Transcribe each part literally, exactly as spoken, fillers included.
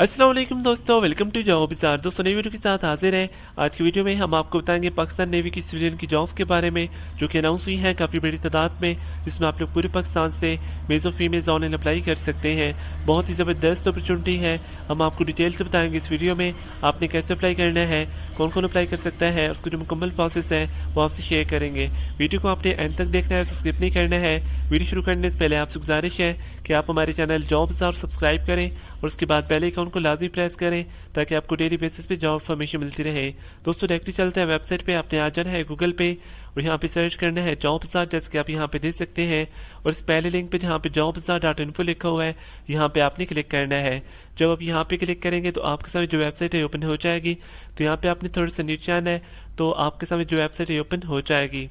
अस्सलाम वालेकुम दोस्तों, वेलकम टू जॉब बाजार। दोस्तों नई वीडियो के साथ हाजिर हैं। आज की वीडियो में हम आपको बताएंगे पाकिस्तान नेवी की सिविलियन की जॉब्स के बारे में जो कि अनाउंस हुई हैं काफ़ी बड़ी तादाद में, जिसमें आप लोग पूरे पाकिस्तान से मेजो फीमेल्स ऑनलाइन अप्लाई कर सकते हैं। बहुत ही ज़बरदस्त अपॉर्चुनिटी है, हम आपको डिटेल से बताएंगे इस वीडियो में आपने कैसे अप्लाई करना है, कौन कौन अप्लाई कर सकता है, उसकी जो मुकम्मल प्रोसेस है वो आपसे शेयर करेंगे। वीडियो को आपने एंड तक देखना है, सब्सक्राइब नहीं करना है। वीडियो शुरू करने से पहले आपसे गुजारिश है कि आप हमारे चैनल जॉब बाजार सब्सक्राइब करें और उसके बाद बेल आइकन को लाज़मी प्रेस करें ताकि आपको डेली बेसिस पे जॉब इन्फॉर्मेशन मिलती रहे। दोस्तों डायरेक्टली चलते हैं वेबसाइट पे। आपने आ जाना है गूगल पे और यहाँ पे सर्च करना है जॉब बाजार, जैसे कि आप यहाँ पे देख सकते हैं। और इस पहले लिंक पे जहाँ पे जॉब बाजार डॉट इन्फो लिखा हुआ है, यहाँ पे आपने क्लिक करना है। जब आप यहाँ पे क्लिक करेंगे तो आपके सामने जो वेबसाइट है ओपन हो जाएगी। तो यहाँ पे आपने थोड़ा सा नीचे आना है तो आपके सामने जो वेबसाइट है ओपन हो जाएगी।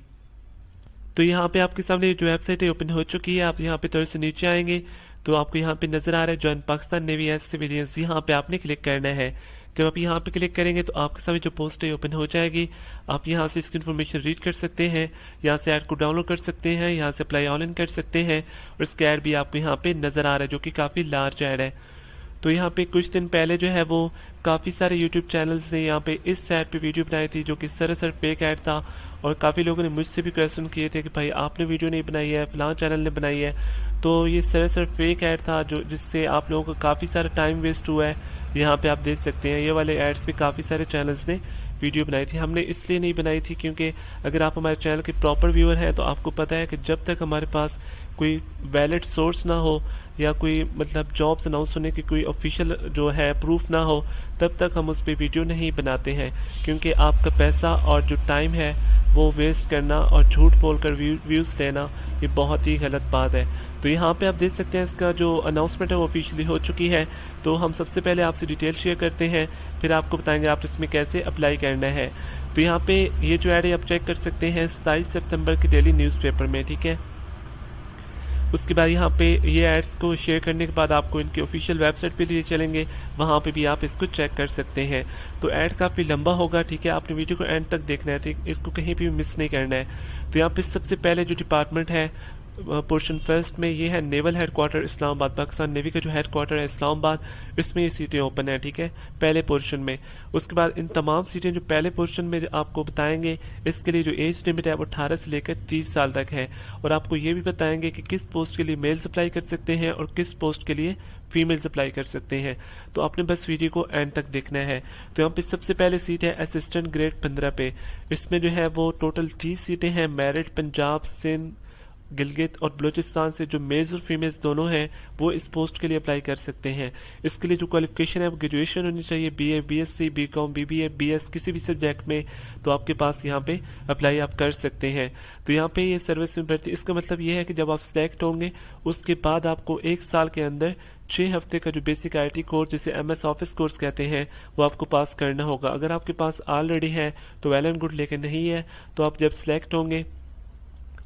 तो यहाँ पे आपके सामने जो वेबसाइट है ओपन हो चुकी है। आप यहाँ पे थोड़े से नीचे आएंगे तो आपको यहाँ पे नजर आ रहा है join Pakistan navy as civilians, यहाँ पे आपने क्लिक करना है। जब आप यहाँ पे क्लिक करेंगे तो आपके सामने जो पोस्ट है ओपन हो जाएगी। आप यहाँ से इसकी इन्फॉर्मेशन रीड कर सकते हैं, यहाँ से ऐड को डाउनलोड कर सकते हैं, यहाँ से अप्लाई ऑनलाइन कर सकते हैं। और इसका ऐड भी आपको यहाँ पे नजर आ रहा है जो कि काफ़ी लार्ज ऐड है। तो यहाँ पे कुछ दिन पहले जो है वो काफ़ी सारे यूट्यूब चैनल्स ने यहाँ पे इस ऐड पे वीडियो बनाई थी जो कि सरासर फेक ऐड था। और काफ़ी लोगों ने मुझसे भी क्वेश्चन किए थे कि भाई आपने वीडियो नहीं बनाई है, फलां चैनल ने बनाई है। तो ये सरासर फेक ऐड था जो जिससे आप लोगों का काफ़ी सारा टाइम वेस्ट हुआ है। यहाँ पे आप देख सकते हैं ये वाले ऐड्स पे काफ़ी सारे चैनल्स ने वीडियो बनाई थी। हमने इसलिए नहीं बनाई थी क्योंकि अगर आप हमारे चैनल के प्रॉपर व्यूअर हैं तो आपको पता है कि जब तक हमारे पास कोई वैलिड सोर्स ना हो या कोई मतलब जॉब्स अनाउंस होने की कोई ऑफिशियल जो है प्रूफ ना हो, तब तक हम उस पर वीडियो नहीं बनाते हैं। क्योंकि आपका पैसा और जो टाइम है वो वेस्ट करना और झूठ बोलकर व्यूज़ लेना ये बहुत ही गलत बात है। तो यहाँ पे आप देख सकते हैं इसका जो अनाउंसमेंट है वो ऑफिशियली हो चुकी है। तो हम सबसे पहले आपसे डिटेल शेयर करते हैं, फिर आपको बताएंगे आप इसमें कैसे अप्लाई करना है। तो यहाँ पे ये जो ऐड है आप चेक कर सकते हैं सताईस सितंबर के डेली न्यूज़पेपर में, ठीक है। उसके बाद यहाँ पे ये एड्स को शेयर करने के बाद आपको इनकी ऑफिशियल वेबसाइट पे लिए चलेंगे, वहाँ पे भी आप इसको चेक कर सकते हैं। तो ऐड काफ़ी लंबा होगा, ठीक है। आपने वीडियो को एंड तक देखना है, ठीक, इसको कहीं भी मिस नहीं करना है। तो यहाँ पे सबसे पहले जो डिपार्टमेंट है पोर्शन फर्स्ट में ये है naval headquarter Islamabad, Pakistan navy का जो हेडक्वार्टर है इस्लामाबाद, इसमें ये सीटें ओपन है, ठीक है, पहले पोर्शन में। उसके बाद इन तमाम सीटें जो पहले पोर्शन में आपको बताएंगे, इसके लिए जो एज लिमिट है वो अठारह से लेकर तीस साल तक है। और आपको ये भी बताएंगे कि किस पोस्ट के लिए मेल्स अप्लाई कर सकते हैं और किस पोस्ट के लिए फीमेल्स अप्लाई कर सकते हैं। तो आपने बस वीडियो को एंड तक देखना है। तो यहाँ पे सबसे पहले सीट है असिस्टेंट ग्रेड पंद्रह पे, इसमें जो है वो टोटल तीस सीटें हैं। मेरिट पंजाब, सिंध, गिलगित और बलूचिस्तान से जो मेल्स और फीमेल्स दोनों हैं वो इस पोस्ट के लिए अप्लाई कर सकते हैं। इसके लिए जो क्वालिफिकेशन है वो ग्रेजुएशन होनी चाहिए, BA, BSc, BCom, BBA, BS किसी भी सब्जेक्ट में। तो आपके पास यहाँ पे अप्लाई आप कर सकते हैं। तो यहाँ पे ये सर्विस में भर्ती, इसका मतलब ये है कि जब आप सिलेक्ट होंगे उसके बाद आपको एक साल के अंदर छः हफ्ते का जो बेसिक आईटी कोर्स जिसे एमएस ऑफिस कोर्स कहते हैं वो आपको पास करना होगा। अगर आपके पास ऑलरेडी है तो वेल एंड गुड, लेकिन नहीं है तो आप जब सिलेक्ट होंगे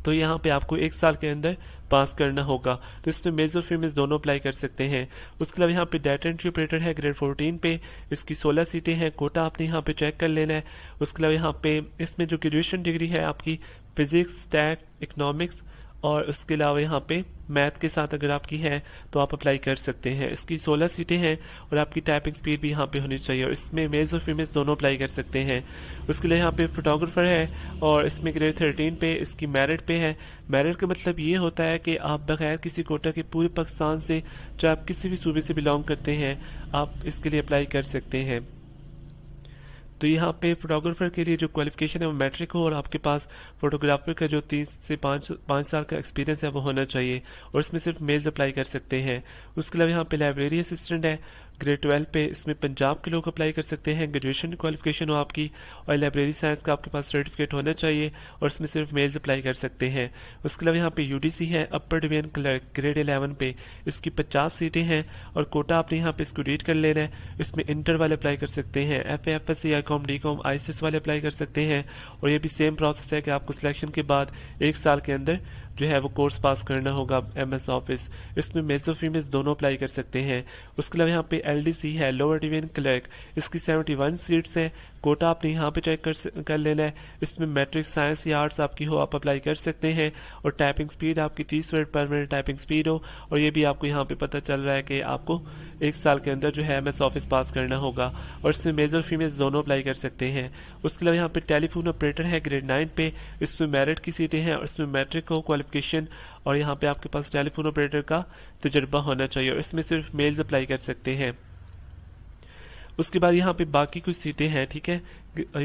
तो यहाँ पे आपको एक साल के अंदर पास करना होगा। तो इसमें मेल्स और फीमेल्स दोनों अप्लाई कर सकते हैं। उसके अलावा यहाँ पे डाटा एंट्री ऑपरेटर है ग्रेड फोर्टीन पे, इसकी सोलह सीटें हैं। कोटा आपने यहाँ पे चेक कर लेना है। उसके अलावा यहाँ पे इसमें जो ग्रेजुएशन डिग्री है आपकी फिजिक्स, स्टैट, इकनॉमिक्स और उसके अलावा यहाँ पे मैथ के साथ अगर आपकी है तो आप अप्लाई कर सकते हैं। इसकी सोलह सीटें हैं और आपकी टाइपिंग स्पीड भी यहाँ पे होनी चाहिए। और इसमें मेल्स और फीमेल्स दोनों अप्लाई कर सकते हैं। उसके लिए यहाँ पे फोटोग्राफर है और इसमें ग्रेड थर्टीन पे, इसकी मेरिट पे है। मेरिट का मतलब ये होता है कि आप बगैर किसी कोटा के पूरे पाकिस्तान से, चाहे आप किसी भी सूबे से बिलोंग करते हैं, आप इसके लिए अप्लाई कर सकते हैं। तो यहाँ पे फोटोग्राफर के लिए जो क्वालिफिकेशन है वो मैट्रिक हो और आपके पास फोटोग्राफर का जो तीन से पाँच पाँच साल का एक्सपीरियंस है वो होना चाहिए। और इसमें सिर्फ मेल्स अप्लाई कर सकते हैं। उसके अलावा यहाँ पे लाइब्रेरी असिस्टेंट है ग्रेड ट्वेल्व पे, इसमें पंजाब के लोग अप्लाई कर सकते हैं। ग्रेजुएशन क्वालिफिकेशन हो आपकी और लाइब्रेरी साइंस का आपके पास सर्टिफिकेट होना चाहिए और इसमें सिर्फ मेल्स अप्लाई कर सकते हैं। उसके अलावा यहाँ पे यूडीसी है upper division clerk grade eleven पे, इसकी पचास सीटें हैं और कोटा आपने यहाँ पे इसको रीड कर लेना है। इसमें इंटर वाले अप्लाई कर सकते हैं, एफ ए एफ एस या com D com I C S वाले अप्लाई कर सकते हैं। और ये भी सेम प्रोसेस है कि आपको सिलेक्शन के बाद एक साल के अंदर जो है वो कोर्स पास करना होगा एम एस ऑफिस। इसमें मेल्स और फीमेल्स दोनों अप्लाई कर सकते हैं। उसके अलावा यहाँ पे एल डी सी है, लोअर डिवीजन क्लर्क, इसकी सेवेंटी वन सीट्स हैं। कोटा आपने यहाँ पे चेक कर, कर लेना है। इसमें मैट्रिक साइंस या आर्ट्स आपकी हो, आप अप्लाई कर सकते हैं। और टाइपिंग स्पीड आपकी तीस मिनट पर मिनट टाइपिंग स्पीड हो। और ये भी आपको यहाँ पे पता चल रहा है कि आपको एक साल के अंदर जो है एम एस ऑफिस पास करना होगा। और इसमें मेल्स और फीमेल्स दोनों अप्लाई कर सकते हैं। उसके अलावा यहाँ पे टेलीफोन ऑपरेटर है ग्रेड नाइन पे, इसमें मेरिट की सीटें हैं और इसमें मैट्रिक हो क्वालिफिकेशन, और यहाँ पे आपके पास टेलीफोन ऑपरेटर का तजुर्बा होना चाहिए। और इसमें सिर्फ मेल्स अप्लाई कर सकते हैं। उसके बाद यहाँ पे बाकी कुछ सीटें हैं, ठीक है।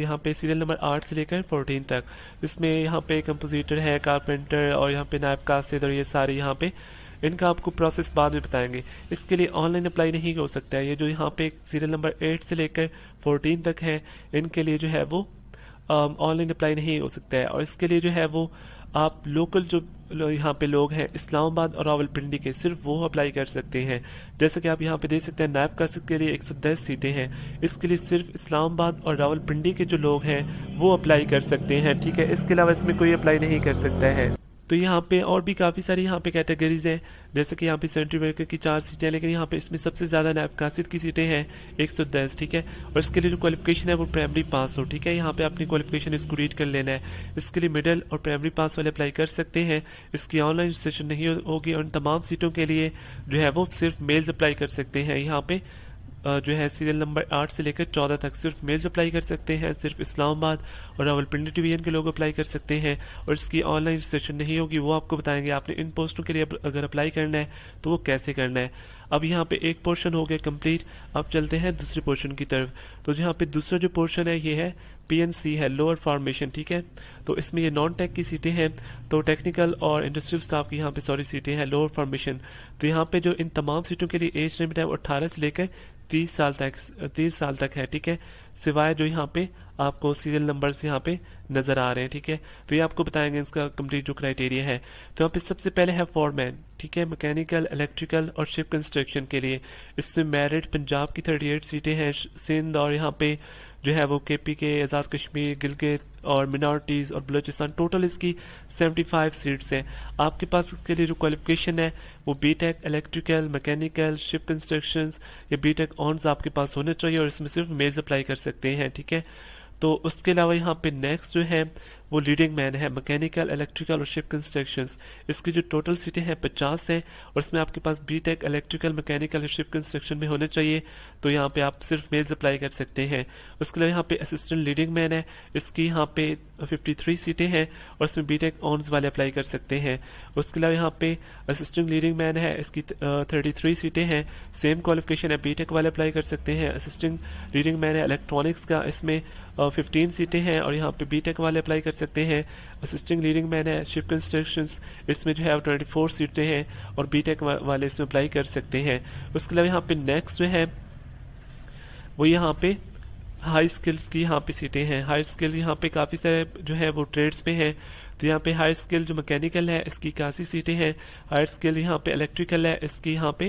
यहाँ पे सीरियल नंबर आठ से लेकर फोर्टीन तक, इसमें यहाँ पे कंपोजिटर है, कारपेंटर, और यहाँ पे नायब कासिद, और ये सारे यहाँ पे इनका आपको प्रोसेस बाद में बताएंगे। इसके लिए ऑनलाइन अप्लाई नहीं हो सकता है। ये जो यहाँ पे सीरियल नंबर एट से लेकर फोर्टीन तक है, इनके लिए जो है वो ऑनलाइन अप्लाई नहीं हो सकता है। और इसके लिए जो है वो आप लोकल जो लो यहाँ पे लोग हैं इस्लामाबाद और रावलपिंडी के, सिर्फ वो अप्लाई कर सकते हैं। जैसे कि आप यहाँ पे देख सकते हैं नायब कासिद के लिए एक सौ दस सीटें हैं। इसके लिए सिर्फ इस्लामाबाद और रावलपिंडी के जो लोग हैं वो अप्लाई कर सकते हैं, ठीक है। इसके अलावा इसमें कोई अप्लाई नहीं कर सकता है। तो यहाँ पे और भी काफ़ी सारी यहाँ पे कैटेगरीज हैं। जैसे कि यहाँ पे सेंट्री वर्कर की चार सीटें हैं, लेकिन यहाँ पे इसमें सबसे ज़्यादा नायब कासिद की सीटें हैं एक सौ दस, ठीक है। और इसके लिए जो क्वालिफिकेशन है वो प्राइमरी पास हो, ठीक है। यहाँ पे आपने क्वालिफिकेशन इसको रीड कर लेना है। इसके लिए मिडिल और प्राइमरी पास वाले अप्लाई कर सकते हैं। इसकी ऑनलाइन रजिस्ट्रेशन नहीं होगी। और तमाम सीटों के लिए जो है वो सिर्फ मेल्स अप्लाई कर सकते हैं। यहाँ पे जो है सीरियल नंबर आठ से लेकर चौदह तक सिर्फ मेल्स अप्लाई कर सकते हैं। सिर्फ इस्लामाबाद और रावलपिंडी डिवीजन के लोग अप्लाई कर सकते हैं। और इसकी ऑनलाइन रजिस्ट्रेशन नहीं होगी, वो आपको बताएंगे। आपने इन पोस्टों के लिए अगर अप्लाई करना है तो वो कैसे करना है। अब यहाँ पे एक पोर्शन हो गया कंप्लीट। अब चलते हैं दूसरे पोर्शन की तरफ। तो यहाँ पे दूसरा जो पोर्शन है ये है पीएनसी है, लोअर फॉर्मेशन, ठीक है। तो इसमें ये नॉन टेक की सीटें हैं। तो टेक्निकल और इंडस्ट्रियल स्टाफ की यहाँ पे सॉरी सीटें हैं लोअर फॉर्मेशन। तो यहाँ पे जो इन तमाम सीटों के लिए एज लिमिट है वो अट्ठारह से लेकर तीस साल तक तीस साल तक है, ठीक है। सिवाय जो यहाँ पे आपको सीरियल नंबर्स यहाँ पे नजर आ रहे हैं, ठीक है। तो ये आपको बताएंगे इसका कंप्लीट जो क्राइटेरिया है। तो यहाँ पे सबसे पहले है फोरमैन, ठीक है, मैकेनिकल, इलेक्ट्रिकल और शिप कंस्ट्रक्शन के लिए। इसमें मेरिट पंजाब की थर्टी एट सीटें हैं, सिंध और यहाँ पे जो है वो केपी के, आज़ाद कश्मीर, गिलगित और मिनॉरिटीज़ और बलूचिस्तान, टोटल इसकी पचहत्तर सीट्स हैं। आपके पास इसके लिए जो क्वालिफिकेशन है वो BTech electrical, mechanical, ship constructions या बीटेक ऑनस आपके पास होने चाहिए। और इसमें सिर्फ मेल्स अप्लाई कर सकते हैं, ठीक है। तो उसके अलावा यहाँ पे नेक्स्ट जो है वो लीडिंग मैन है, मैकेनिकल, इलेक्ट्रिकल और शिप कंस्ट्रक्शंस। इसकी जो टोटल सीटें हैं पचास हैं। और इसमें आपके पास बीटेक इलेक्ट्रिकल, मैकेनिकल और शिप कंस्ट्रक्शन में होने चाहिए। तो यहाँ पे आप सिर्फ मेल्स अप्लाई कर सकते हैं। उसके अलावा यहाँ पे असिस्टेंट लीडिंग मैन है, इसकी यहाँ पे तिरेपन सीटें हैं। और इसमें बीटेक ऑनस वाले अप्लाई कर सकते हैं। उसके अलावा यहाँ पे असिस्टेंट लीडिंग मैन है, इसकी थर्टी थ्री सीटें हैं। सेम क्वालिफिकेशन है, बीटेक वाले अप्लाई कर सकते हैं। असिस्टेंट लीडिंग मैन है इलेक्ट्रॉनिक्स का, इसमें फिफ्टीन सीटें हैं। और यहाँ पे बीटेक वाले अप्लाई कर सकते हैं। असिस्टेंट लीडिंग मैन है शिप कंस्ट्रक्शंस, इसमें जो है ट्वेंटी फोर सीटें हैं। और बीटेक वाले इसमें अप्लाई कर सकते हैं। उसके अलावा यहाँ पे नेक्स्ट जो है वो यहाँ पे हाई स्किल्स की यहाँ पे सीटें हैं। हाई स्किल यहाँ पे काफ़ी सारे जो है वो ट्रेड्स में हैं। तो यहाँ पे हाई स्किल जो मैकेनिकल है इसकी इक्यासी सीटें हैं। हाई स्किल यहाँ पे इलेक्ट्रिकल है, इसकी यहाँ पे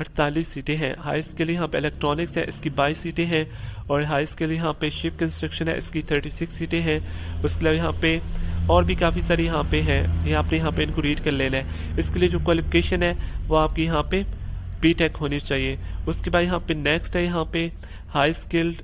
अड़तालीस सीटें हैं। हाई स्किल यहाँ पे इलेक्ट्रॉनिक्स है, इसकी बाईस सीटें हैं। और हाई स्किल यहाँ पे शिप कंस्ट्रक्शन है, इसकी छत्तीस सीटें हैं। उसके अलावा यहाँ पे और भी काफ़ी सारी यहाँ पे हैं। ये आपने यहाँ पे इनको रीड कर लेना है। इसके लिए जो क्वालिफिकेशन है वो आपकी यहाँ पे बीटेक होनी चाहिए। उसके बाद यहाँ पे नेक्स्ट है यहाँ पे हाई स्किल्ड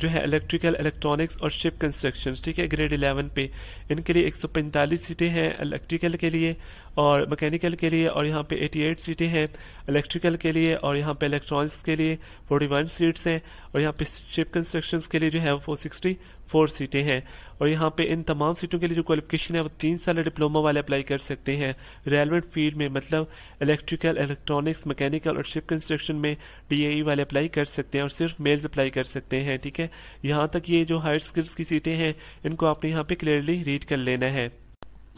जो है इलेक्ट्रिकल, इलेक्ट्रॉनिक्स और शिप कंस्ट्रक्शन, ठीक है, ग्रेड इलेवन पे। इनके लिए एक सौ पैंतालीस सीटें हैं इलेक्ट्रिकल के लिए और मैकेनिकल के लिए। और यहाँ पे अठासी सीटें हैं इलेक्ट्रिकल के लिए। और यहाँ पे इलेक्ट्रॉनिक्स के लिए इकतालीस सीट्स हैं। और यहाँ पे शिप कंस्ट्रक्शन के लिए जो है वो चौंसठ सीटें हैं। और यहाँ पे इन तमाम सीटों के लिए जो क्वालिफिकेशन है वो तीन साल डिप्लोमा वाले अप्लाई कर सकते हैं रेलिवेंट फील्ड में, मतलब इलेक्ट्रिकल, इलेक्ट्रॉनिक्स, मैकेनिकल और शिप कंस्ट्रक्शन में डीएई वाले अप्लाई कर सकते हैं। और सिर्फ मेल्स अप्लाई कर सकते हैं, ठीक है। यहाँ तक ये जो हायर स्किल्स की सीटें हैं इनको आपने यहाँ पे क्लियरली रीड कर लेना है।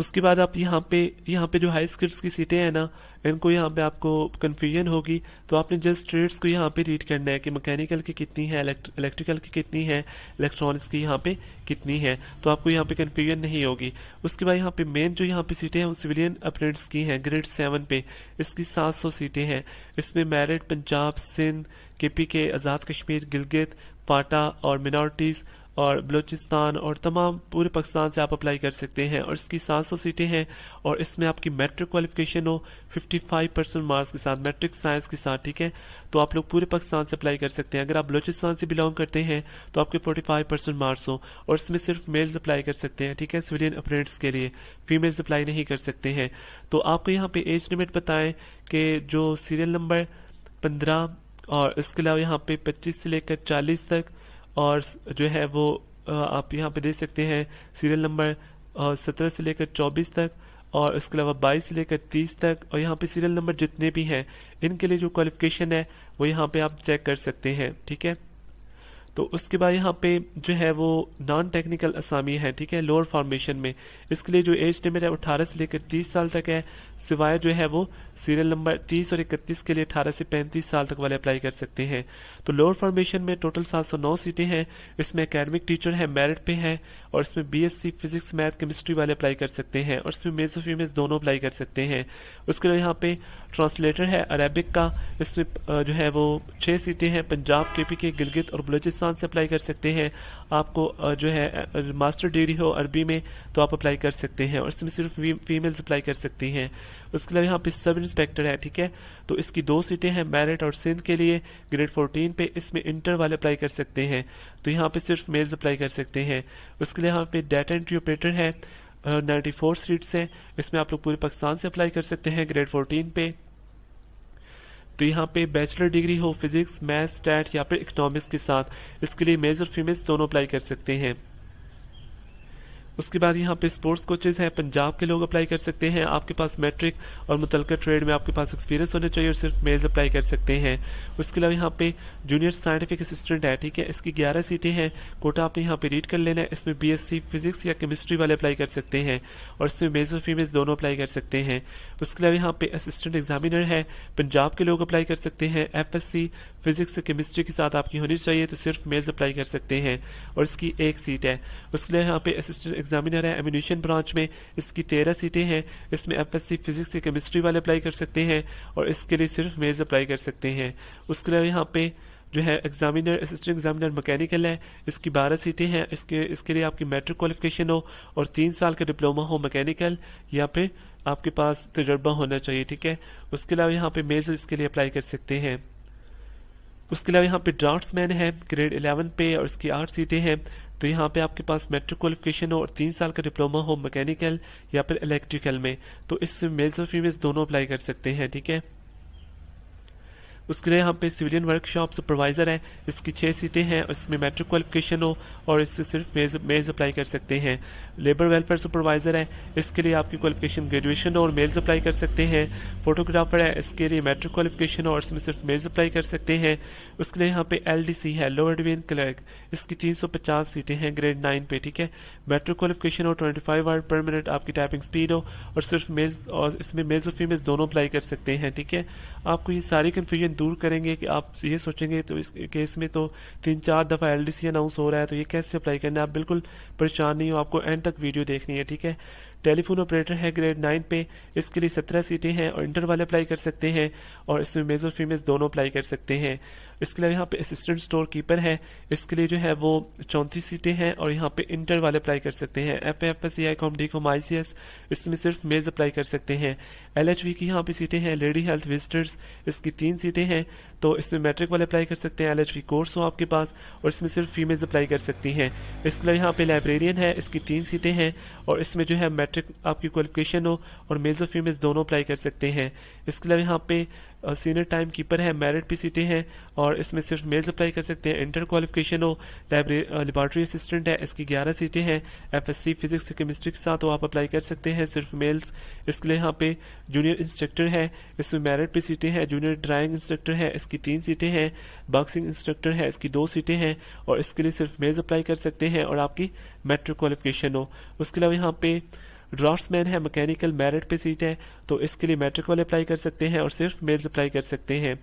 उसके बाद आप यहाँ पे यहाँ पे जो हाई स्किल्स की सीटें हैं ना, इनको यहाँ पे आपको कन्फ्यूजन होगी। तो आपने जस्ट ट्रेड्स को यहाँ पे रीड करना है कि मैकेनिकल की कितनी है, इलेक्ट्रिकल की कितनी है, इलेक्ट्रॉनिक्स की यहाँ पे कितनी है। तो आपको यहाँ पे कन्फ्यूजन नहीं होगी। उसके बाद यहाँ पे मेन जो यहाँ पे सीटें हैं वो सिविलियन अपरेंट्स की हैं ग्रेड सेवन पे। इसकी सात सौ सीटें हैं। इसमें मेरिट पंजाब, सिंध, के पी के, आज़ाद कश्मीर, गिलगित, पाटा और मिनॉरिटीज़ और बलूचिस्तान और तमाम पूरे पाकिस्तान से आप अप्लाई कर सकते हैं। और इसकी सात सौ सीटें हैं और इसमें आपकी मैट्रिक क्वालिफिकेशन हो पचपन परसेंट मार्क्स के साथ, मैट्रिक साइंस के साथ, ठीक है। तो आप लोग पूरे पाकिस्तान से अप्लाई कर सकते हैं। अगर आप बलूचिस्तान से बिलोंग करते हैं तो आपके पैंतालीस परसेंट मार्क्स हो और इसमें सिर्फ मेल्स अप्लाई कर सकते हैं, ठीक है, सिविलियन अपरेंट्स के लिए, फीमेल्स अप्लाई नहीं कर सकते हैं। तो आपको यहाँ पे एज लिमिट बताएं कि जो सीरियल नंबर पंद्रह और इसके अलावा यहाँ पे पच्चीस से लेकर चालीस तक, और जो है वो आप यहाँ पे दे सकते हैं सीरियल नंबर सत्रह से लेकर चौबीस तक, और इसके अलावा बाईस से लेकर तीस तक। और यहाँ पे सीरियल नंबर जितने भी हैं इनके लिए जो क्वालिफिकेशन है वो यहाँ पे आप चेक कर सकते हैं, ठीक है। तो उसके बाद यहाँ पे जो है वो नॉन टेक्निकल असामी है, ठीक है, लोअर फॉर्मेशन में। इसके लिए जो एज लिमिट है अठारह से लेकर तीस साल तक है, सिवाय जो है वो सीरियल नंबर तीस और इकतीस के लिए अठारह से पैंतीस साल तक वाले अप्लाई कर सकते हैं। तो लोअर फॉर्मेशन में टोटल सात सौ नौ सीटें हैं। इसमें एकेडमिक टीचर है, मेरिट पे है, और इसमें बीएससी फिजिक्स मैथ केमिस्ट्री वाले अप्लाई कर सकते हैं, और इसमें मेल्स और फीमेल्स दोनों अप्लाई कर सकते हैं। उसके लिए यहाँ पे ट्रांसलेटर है अरेबिक का, इसमें जो है वो छः सीटें हैं। पंजाब, केपी के, गिलगित और बलूचिस्तान से अप्लाई कर सकते हैं। आपको जो है मास्टर डिग्री हो अरबी में तो आप अप्लाई कर सकते हैं, और इसमें सिर्फ फीमेल्स अप्लाई कर सकती हैं। उसके अलावा यहाँ पे सब इंस्पेक्टर है, ठीक है। तो इसकी दो सीटें हैं मेरिट और सिंध के लिए ग्रेड चौदह पे, इसमें इंटर वाले अप्लाई कर सकते हैं। तो यहाँ पे सिर्फ मेल्स अप्लाई कर सकते हैं। उसके लिए यहाँ पे डाटा एंट्री ऑपरेटर है चौरानवे सीट से, इसमें आप लोग पूरे पाकिस्तान से अप्लाई कर सकते हैं ग्रेड चौदह पे। तो यहाँ पे बैचलर डिग्री हो फिजिक्स, मैथ, स्टैट या फिर इकोनॉमिक्स के साथ, इसके लिए मेल्स और फीमेल्स दोनों अप्लाई कर सकते हैं। उसके बाद यहाँ पे स्पोर्ट्स कोचेज हैं, पंजाब के लोग अप्लाई कर सकते हैं। आपके पास मैट्रिक और मुतलका ट्रेड में आपके पास एक्सपीरियंस होना चाहिए और सिर्फ मेल्स अप्लाई कर सकते हैं। उसके अलावा यहाँ पे जूनियर साइंटिफिक असिस्टेंट है, ठीक है। इसकी ग्यारह सीटें हैं, कोटा आपने यहाँ पे रीड कर लेना है। इसमें बीएससी फिजिक्स या केमिस्ट्री वाले अप्लाई कर सकते हैं, और इसमें मेल्स और फीमेल्स दोनों अप्लाई कर सकते हैं। उसके अलावा यहाँ पे असिस्टेंट एग्जामिनर है, पंजाब के लोग अप्लाई कर सकते हैं। एफएससी फिजिक्स केमिस्ट्री के साथ आपकी होनी चाहिए, तो सिर्फ मेल्स अप्लाई कर सकते हैं, और इसकी एक सीट है। उसके लिए यहाँ पे असिस्टेंट एग्जामिनर है एम्यूनेशन ब्रांच में, इसकी तेरह सीटें हैं। इसमें एफएससी फिजिक्स या केमिस्ट्री वाले अप्लाई कर सकते हैं, और इसके लिए सिर्फ मेल्स अप्लाई कर सकते हैं। उसके अलावा यहाँ पे जो है एग्जामिनर असिस्टेंट एग्जामिनर मैकेनिकल है, इसकी बारह सीटें हैं। इसके इसके लिए आपकी मैट्रिक क्वालिफिकेशन हो और तीन साल का डिप्लोमा हो मैकेनिकल, या फिर आपके पास तजर्बा होना चाहिए, ठीक है। उसके अलावा यहाँ पे मेल्स इसके लिए अप्लाई कर सकते हैं। उसके अलावा यहाँ पे ड्राफ्ट्समैन है ग्रेड इलेवन पे, और इसकी आठ सीटें हैं। तो यहाँ पे आपके पास मैट्रिक क्वालिफिकेशन हो और तीन साल का डिप्लोमा हो मैकेनिकल या फिर इलेक्ट्रिकल में, तो इससे मेल्स और फीमेल्स दोनों अप्लाई कर सकते हैं, ठीक है। उसके लिए यहाँ पे सिविलियन वर्कशॉप सुपरवाइजर है, इसकी छः सीटें हैं, और इसमें मैट्रिक क्वालिफिकेशन हो और इससे सिर्फ मेल्स मेल्स अप्लाई कर सकते हैं। लेबर वेलफेयर सुपरवाइजर है, इसके लिए आपकी क्वालिफिकेशन ग्रेजुएशन हो और मेल्स अप्लाई कर सकते हैं। फोटोग्राफर है, इसके लिए मैट्रिक क्वालिफिकेशन हो और इसमें सिर्फ मेल्स अप्लाई कर सकते हैं। उसके लिए यहाँ पे एल डी सी है लोअर डिवीजन क्लर्क, इसकी तीन सौ पचास सीटें हैं ग्रेड नाइन पे, ठीक है। मैट्रिक क्वालिफिकेशन हो, ट्वेंटी फाइव वर्ड पर मिनट आपकी टाइपिंग स्पीड हो, और सिर्फ मेल्स और इसमें मेल्स और फीमेल्स दोनों अप्लाई कर सकते हैं, ठीक है। आपको ये सारी कन्फ्यूजन दूर करेंगे कि आप ये सोचेंगे तो इस केस में तो तीन चार दफ़ा एलडीसी अनाउंस हो रहा है, तो ये कैसे अप्लाई करना है। आप बिल्कुल परेशान नहीं हो, आपको एंड तक वीडियो देखनी है, ठीक है। टेलीफोन ऑपरेटर है ग्रेड नाइन पे, इसके लिए सत्रह सीटें हैं और इंटर वाले अप्लाई कर सकते हैं, और इसमें मेल्स और फीमेल्स दोनों अप्लाई कर सकते हैं। इसके अलावा यहाँ पे असिस्टेंट स्टोर कीपर है, इसके लिए जो है वो चौंतीस सीटें हैं, और यहाँ पे इंटर वाले अप्लाई कर सकते हैं। F F S I com D com I C S, इसमें सिर्फ मेल्स अप्लाई कर सकते हैं। एल एच वी की यहाँ पे सीटें हैं लेडी हेल्थ विजिटर्स, इसकी तीन सीटें हैं, तो इसमें मैट्रिक वाले अप्लाई कर सकते हैं। एल एच वी कोर्स हो आपके पास, और इसमें सिर्फ फीमेल्स अप्लाई कर सकती हैं। इसके अलावा यहाँ पे लाइब्रेरियन है, इसकी तीन सीटें हैं, और इसमें जो है मैट्रिक आपकी क्वालिफिकेशन हो और मेल्स और फीमेल्स दोनों अप्लाई कर सकते हैं। इसके अलावा यहाँ पे सीनियर टाइम कीपर है, मेरिट पे सीटें हैं, और इसमें सिर्फ मेल्स अप्लाई कर सकते हैं। इंटर क्वालिफिकेशन हो। लेबोरेटरी असिस्टेंट है, इसकी ग्यारह सीटें हैं। एफएससी फिजिक्स केमिस्ट्री के साथ हो आप अप्लाई कर सकते हैं, सिर्फ मेल्स। इसके लिए यहाँ पे जूनियर इंस्ट्रक्टर है, इसमें मेरिट पे सीटें हैं। जूनियर ड्राइंग इंस्ट्रक्टर है, इसकी तीन सीटें हैं। बॉक्सिंग इंस्ट्रक्टर है, इसकी दो सीटें हैं, और इसके लिए सिर्फ मेल्स अप्लाई कर सकते हैं और आपकी मैट्रिक क्वालिफिकेशन हो। उसके अलावा यहाँ पे ड्राफ्ट्समैन है मैकेनिकल, मेरिट पे सीट है, तो इसके लिए मैट्रिक वाले अप्लाई कर सकते हैं और सिर्फ मेल्स अप्लाई कर सकते हैं।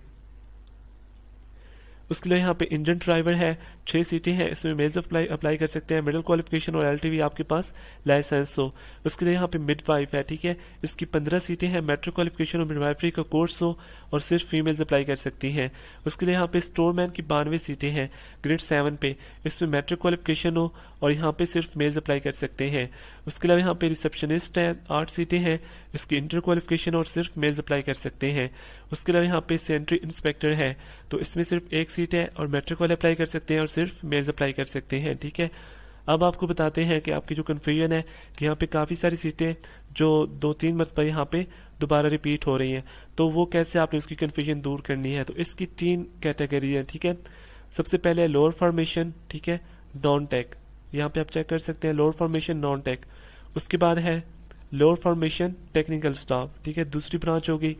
उसके लिए यहाँ पे इंडियन ड्राइवर है, छह सीटें हैं, इसमें मेज अप्लाई अप्लाई कर सकते हैं, मिडिल क्वालिफिकेशन और एलटीवी आपके पास लाइसेंस हो। उसके लिए यहाँ पे मिडवाइफ है, ठीक है, इसकी पंद्रह सीटें हैं, मेट्रिक क्वालिफिकेशन और मिडवाइफरी का कोर्स हो और सिर्फ फीमेल्स अप्लाई कर सकती हैं। उसके लिए यहाँ पे स्टोरमैन की बानवे सीटें हैं ग्रेड सेवन पे, इसमें मेट्रिक क्वालिफिकेशन हो और यहाँ पे सिर्फ मेल्स अप्लाई कर सकते हैं। उसके अलावा यहाँ पे रिसेप्शनिस्ट है, आठ सीटें हैं, इसकी इंटर क्वालिफिकेशन और सिर्फ मेल्स अप्लाई कर सकते हैं। उसके अलावा यहाँ पे सेंट्री इंस्पेक्टर है, तो इसमें सिर्फ एक सीट है और मेट्रिक वाले अप्लाई कर सकते हैं और सिर्फ मेल्स अप्लाई कर सकते हैं, ठीक है। अब आपको बताते हैं कि आपकी जो कन्फ्यूजन है कि यहाँ पे काफ़ी सारी सीटें जो दो तीन मरतबा यहाँ पे दोबारा रिपीट हो रही हैं, तो वो कैसे आपने उसकी कन्फ्यूजन दूर करनी है। तो इसकी तीन कैटेगरी है, ठीक है। सबसे पहले लोअर फॉर्मेशन, ठीक है, नॉन टेक, यहाँ पे आप चेक कर सकते हैं लोअर फॉर्मेशन नॉन टेक। उसके बाद है लोअर फॉर्मेशन टेक्निकल स्टाफ, ठीक है, दूसरी ब्रांच होगी।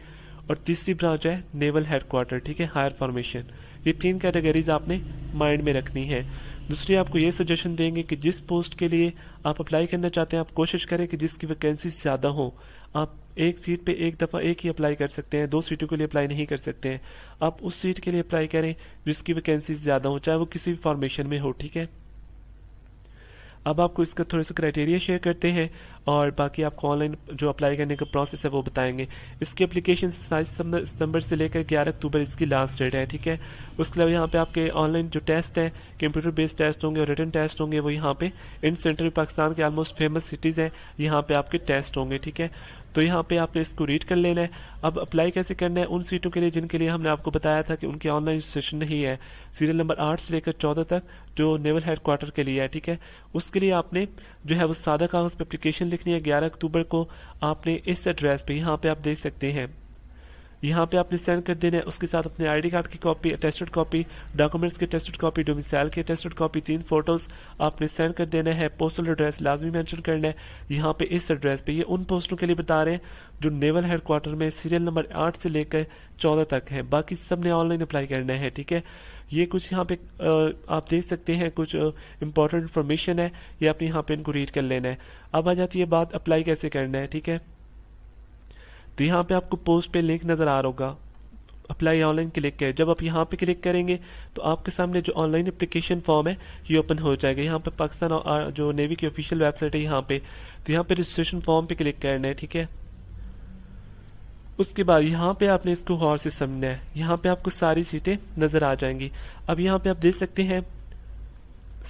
और तीसरी ब्रांच है नेवल हेडक्वार्टर, ठीक है, हायर फॉर्मेशन। ये तीन कैटेगरीज आपने माइंड में रखनी है। दूसरी आपको ये सजेशन देंगे कि जिस पोस्ट के लिए आप अप्लाई करना चाहते हैं, आप कोशिश करें कि जिसकी वैकेंसी ज़्यादा हो। आप एक सीट पे एक दफ़ा एक ही अप्लाई कर सकते हैं, दो सीटों के लिए अप्लाई नहीं कर सकते हैं। आप उस सीट के लिए अप्लाई करें जिसकी वैकेंसी ज़्यादा हो, चाहे वो किसी भी फॉर्मेशन में हो, ठीक है। अब आपको इसका थोड़ा सा क्राइटेरिया शेयर करते हैं और बाकी आपको ऑनलाइन जो अप्लाई करने का प्रोसेस है वो बताएंगे। इसकी एप्लीकेशन सात सितंबर से लेकर ग्यारह अक्टूबर इसकी लास्ट डेट है, ठीक है। उसके अलावा यहाँ पे आपके ऑनलाइन जो टेस्ट हैं, कंप्यूटर बेस्ड टेस्ट होंगे और रिटन टेस्ट होंगे, वो यहाँ पे इन सेंट्रल पाकिस्तान के ऑलमोस्ट फेमस सिटीज़ हैं, यहाँ पे आपके टेस्ट होंगे, ठीक है। तो यहाँ पे आपने इसको रीड कर लेना है। अब अप्लाई कैसे करना है, उन सीटों के लिए जिनके लिए हमने आपको बताया था कि उनके ऑनलाइन रजिस्ट्रेशन नहीं है, सीरियल नंबर आठ से लेकर चौदह तक जो नेवल हेडक्वार्टर के लिए है, ठीक है। उसके लिए आपने जो है वो सादा कागज पर एप्लीकेशन लिखनी है। ग्यारह अक्टूबर को आपने इस एड्रेस पे, यहाँ पे आप देख सकते हैं, यहाँ पे आपने सेंड कर देना है। उसके साथ अपने आईडी कार्ड की कॉपी, अटेस्टेड कॉपी, डॉक्यूमेंट्स की अटेस्टेड कॉपी, डोमिसाइल की अटेस्टेड कॉपी, तीन फोटोज आपने सेंड कर देना है। पोस्टल एड्रेस लाजमी मेंशन करना है यहाँ पे, इस एड्रेस पे। ये उन पोस्टों के लिए बता रहे हैं जो नेवल हेडक्वार्टर में सीरियल नंबर आठ से लेकर चौदह तक है, बाकी सब ने ऑनलाइन अप्लाई करना है, ठीक है। ये कुछ यहाँ पे आप देख सकते हैं, कुछ इंपॉर्टेंट इन्फॉर्मेशन है, ये आपने यहाँ पे इनको रीड कर लेना है। अब आ जाती है बात अप्लाई कैसे करना है, ठीक है। तो यहाँ पे आपको पोस्ट पे लिंक नज़र आ रहा होगा, अप्लाई ऑनलाइन क्लिक करें। जब आप यहाँ पे क्लिक करेंगे तो आपके सामने जो ऑनलाइन एप्लीकेशन फॉर्म है ये ओपन हो जाएगा। यहाँ पे पाकिस्तान जो नेवी की ऑफिशियल वेबसाइट है यहाँ पे, तो यहाँ पे रजिस्ट्रेशन फॉर्म पे क्लिक करना है, ठीक है। उसके बाद यहाँ पे आपने इसको गौर से समझना है, यहाँ पे आपको सारी सीटें नज़र आ जाएंगी। अब यहाँ पे आप देख सकते हैं,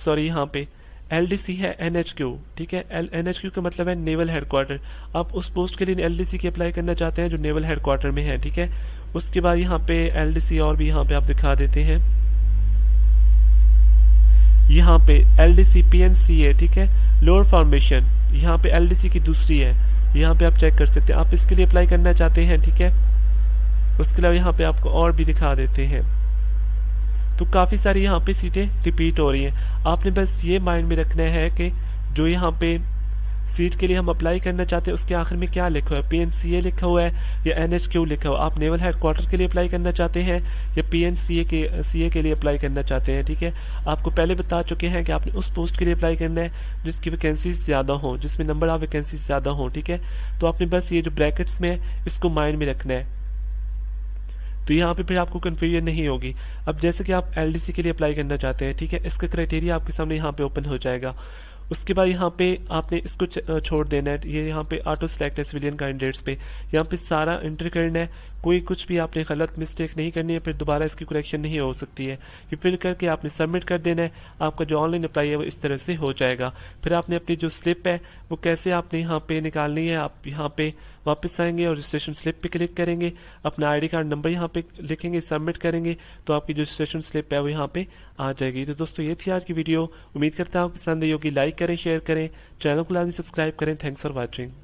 सॉरी, यहाँ पे एल डी सी है, एन एच क्यू, ठीक है। एन एच क्यू का मतलब है नेवल हेडक्वार्टर। आप उस पोस्ट के लिए एल डी सी की अप्लाई करना चाहते हैं जो नेवल हेडक्वार्टर में है, ठीक है। उसके बाद यहाँ पे एल डी सी और भी यहाँ पे आप दिखा देते हैं, यहाँ पे L D C P N C है, ठीक है, लोअर फॉर्मेशन। यहाँ पे एल डी सी की दूसरी है, यहाँ पे आप चेक कर सकते हैं, आप इसके लिए अप्लाई करना चाहते हैं, ठीक है। उसके अलावा यहाँ पे आपको और भी दिखा देते हैं। तो काफ़ी सारी यहाँ पे सीटें रिपीट हो रही हैं। आपने बस ये माइंड में रखना है कि जो यहाँ पे सीट के लिए हम अप्लाई करना चाहते हैं उसके आखिर में क्या लिखा हुआ है, पीएनसीए लिखा हुआ है या एनएचक्यू लिखा हुआ है। आप नेवल हेडक्वार्टर के लिए अप्लाई करना चाहते हैं या पीएनसीए के सीए के लिए अप्लाई करना चाहते हैं, ठीक है। आपको पहले बता चुके हैं कि आपने उस पोस्ट के लिए अप्लाई करना है जिसकी वैकेंसी ज़्यादा हो, जिसमें नंबर ऑफ वैकेंसी ज़्यादा हो, ठीक है। तो आपने बस ये जो ब्रैकेट्स में है इसको माइंड में रखना है, तो यहाँ पे फिर आपको कन्फ्यूजन नहीं होगी। अब जैसे कि आप एलडीसी के लिए अप्लाई करना चाहते हैं, ठीक है, इसका क्राइटेरिया आपके सामने यहाँ पे ओपन हो जाएगा। उसके बाद यहाँ पे आपने इसको छोड़ देना है, ये यह यहाँ पे ऑटो सेलेक्ट है सिविलियन कैंडिडेट्स पे, यहाँ पे सारा एंटर करना है, कोई कुछ भी आपने गलत मिस्टेक नहीं करनी है, फिर दोबारा इसकी करेक्शन नहीं हो सकती है। ये फिल करके आपने सबमिट कर देना है, आपका जो ऑनलाइन अप्लाई है वो इस तरह से हो जाएगा। फिर आपने अपनी जो स्लिप है वो कैसे आपने यहाँ पे निकालनी है, आप यहाँ पे वापस आएंगे और रजिस्ट्रेशन स्लिप पे क्लिक करेंगे, अपना आईडी कार्ड नंबर यहाँ पे लिखेंगे, सबमिट करेंगे, तो आपकी जो रजिस्ट्रेशन स्लिप है वो यहाँ पे आ जाएगी। तो दोस्तों ये थी आज की वीडियो, उम्मीद करता हूँ पसंद आई होगी। लाइक करें, शेयर करें, चैनल को लाजमी सब्सक्राइब करें। Thanks for watching.